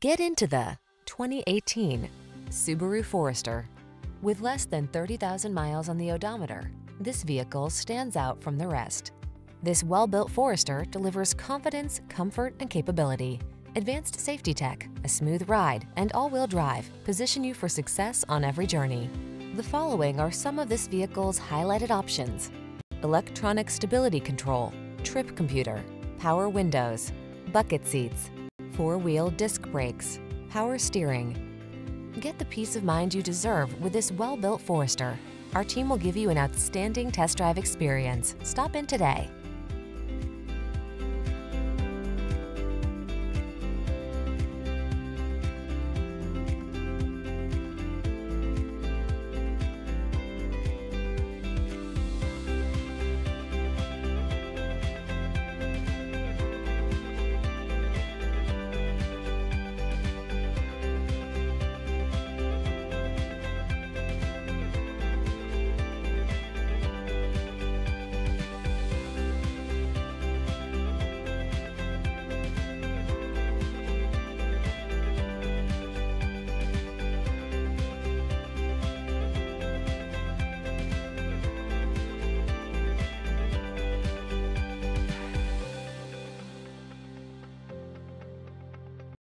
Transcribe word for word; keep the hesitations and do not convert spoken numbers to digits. Get into the twenty eighteen Subaru Forester. With less than thirty thousand miles on the odometer, this vehicle stands out from the rest. This well-built Forester delivers confidence, comfort, and capability. Advanced safety tech, a smooth ride, and all-wheel drive position you for success on every journey. The following are some of this vehicle's highlighted options: electronic stability control, trip computer, power windows, bucket seats, four-wheel disc brakes, power steering. Get the peace of mind you deserve with this well-built Forester. Our team will give you an outstanding test drive experience. Stop in today.